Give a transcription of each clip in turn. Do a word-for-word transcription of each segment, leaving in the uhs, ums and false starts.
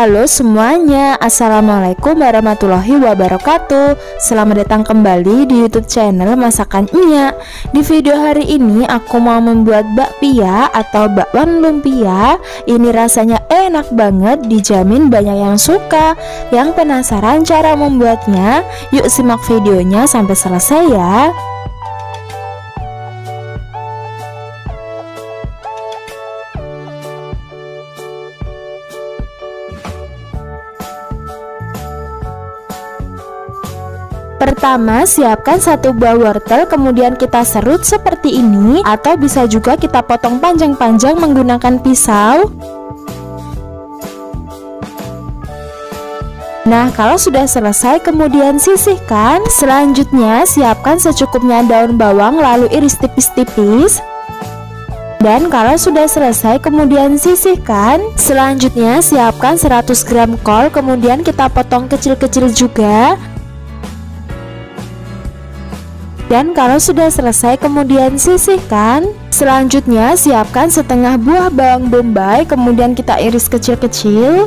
Halo semuanya, Assalamualaikum warahmatullahi wabarakatuh. Selamat datang kembali di YouTube channel Masakan Nyak. Di video hari ini aku mau membuat bakpia atau bakwan lumpia. Ini rasanya enak banget, dijamin banyak yang suka. Yang penasaran cara membuatnya? Yuk simak videonya sampai selesai ya. Pertama, siapkan satu buah wortel, kemudian kita serut seperti ini, atau bisa juga kita potong panjang-panjang menggunakan pisau. Nah, kalau sudah selesai, kemudian sisihkan. Selanjutnya, siapkan secukupnya daun bawang, lalu iris tipis-tipis. Dan kalau sudah selesai kemudian sisihkan. Selanjutnya, siapkan seratus gram kol, kemudian kita potong kecil-kecil juga. Dan kalau sudah selesai kemudian sisihkan. Selanjutnya, siapkan setengah buah bawang bombay, kemudian kita iris kecil-kecil.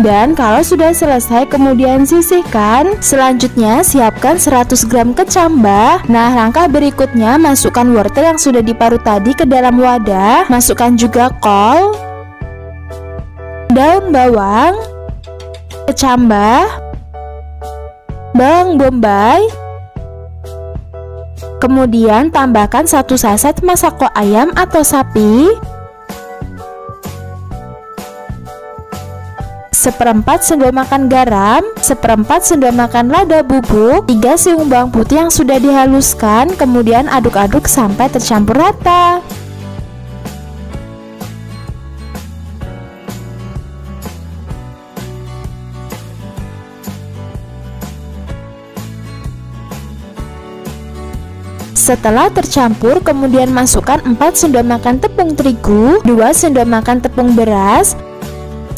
Dan kalau sudah selesai kemudian sisihkan. Selanjutnya, siapkan seratus gram kecambah. Nah, langkah berikutnya masukkan wortel yang sudah diparut tadi ke dalam wadah. Masukkan juga kol, daun bawang, kecambah, bawang bombay. Kemudian tambahkan satu sachet masako ayam atau sapi, seperempat sendok makan garam, seperempat sendok makan lada bubuk, tiga siung bawang putih yang sudah dihaluskan. Kemudian aduk-aduk sampai tercampur rata. Setelah tercampur, kemudian masukkan empat sendok makan tepung terigu, dua sendok makan tepung beras,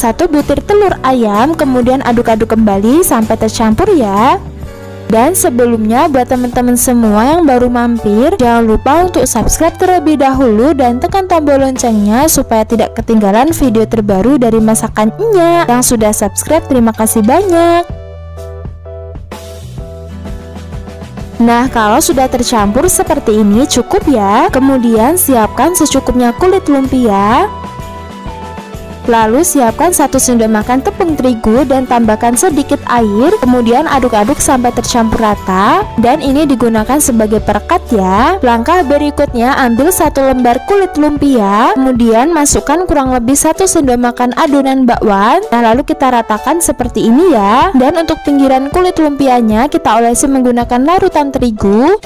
satu butir telur ayam, kemudian aduk-aduk kembali sampai tercampur ya. Dan sebelumnya, buat teman-teman semua yang baru mampir, jangan lupa untuk subscribe terlebih dahulu dan tekan tombol loncengnya supaya tidak ketinggalan video terbaru dari Masakan Nyak. Yang sudah subscribe, terima kasih banyak. Nah, kalau sudah tercampur seperti ini cukup ya. Kemudian siapkan secukupnya kulit lumpia. Lalu siapkan satu sendok makan tepung terigu dan tambahkan sedikit air. Kemudian aduk-aduk sampai tercampur rata. Dan ini digunakan sebagai perekat ya. Langkah berikutnya, ambil satu lembar kulit lumpia. Kemudian masukkan kurang lebih satu sendok makan adonan bakwan. Nah, lalu kita ratakan seperti ini ya. Dan untuk pinggiran kulit lumpianya kita olesi menggunakan larutan terigu.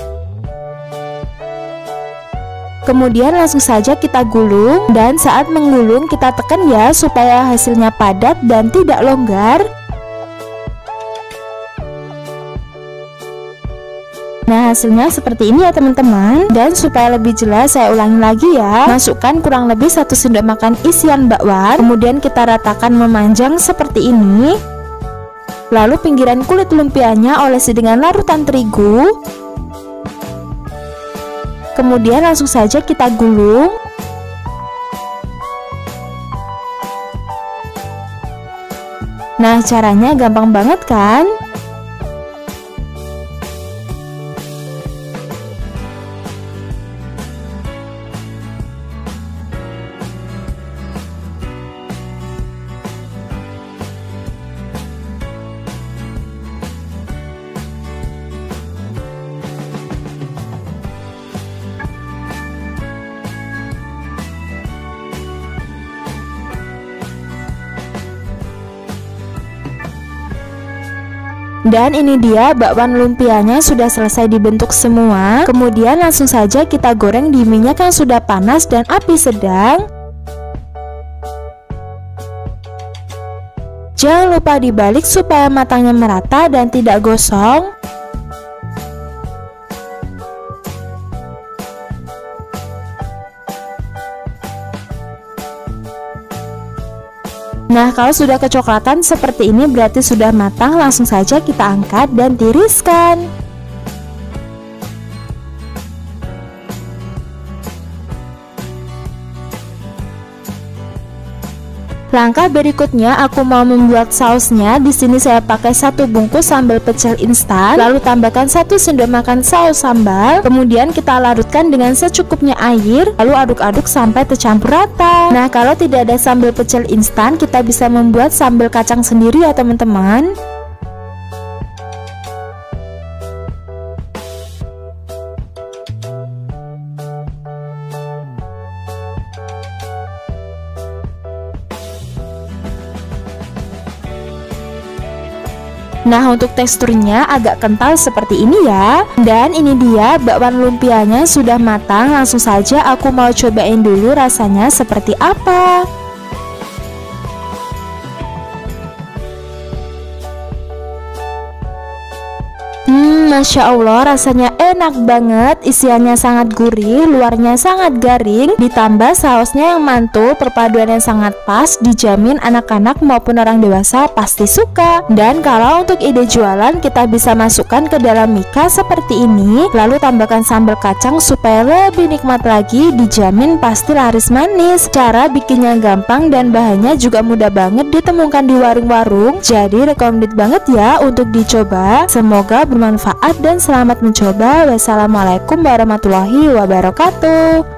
Kemudian langsung saja kita gulung, dan saat menggulung kita tekan ya supaya hasilnya padat dan tidak longgar. Nah, hasilnya seperti ini ya teman-teman. Dan supaya lebih jelas saya ulangi lagi ya. Masukkan kurang lebih satu sendok makan isian bakwan. Kemudian kita ratakan memanjang seperti ini. Lalu pinggiran kulit lumpianya olesi dengan larutan terigu. Kemudian langsung saja kita gulung. Nah, caranya gampang banget kan? Dan ini dia bakwan lumpianya sudah selesai dibentuk semua. Kemudian langsung saja kita goreng di minyak yang sudah panas dan api sedang. Jangan lupa dibalik supaya matangnya merata dan tidak gosong. Nah, kalau sudah kecoklatan seperti ini berarti sudah matang. Langsung saja kita angkat dan tiriskan. Langkah berikutnya aku mau membuat sausnya. Di sini saya pakai satu bungkus sambal pecel instan, lalu tambahkan satu sendok makan saus sambal. Kemudian kita larutkan dengan secukupnya air, lalu aduk-aduk sampai tercampur rata. Nah, kalau tidak ada sambal pecel instan, kita bisa membuat sambal kacang sendiri ya teman-teman. Nah, untuk teksturnya agak kental seperti ini ya. Dan ini dia bakwan lumpianya sudah matang. Langsung saja aku mau cobain dulu rasanya seperti apa. Hmm, Masya Allah, rasanya enak banget. Isiannya sangat gurih, luarnya sangat garing, ditambah sausnya yang mantul. Perpaduan yang sangat pas, dijamin anak-anak maupun orang dewasa pasti suka. Dan kalau untuk ide jualan, kita bisa masukkan ke dalam mika seperti ini, lalu tambahkan sambal kacang supaya lebih nikmat lagi. Dijamin pasti laris manis. Cara bikinnya gampang dan bahannya juga mudah banget ditemukan di warung-warung. Jadi recommended banget ya untuk dicoba. Semoga bermanfaat dan selamat mencoba. Wassalamualaikum warahmatullahi wabarakatuh.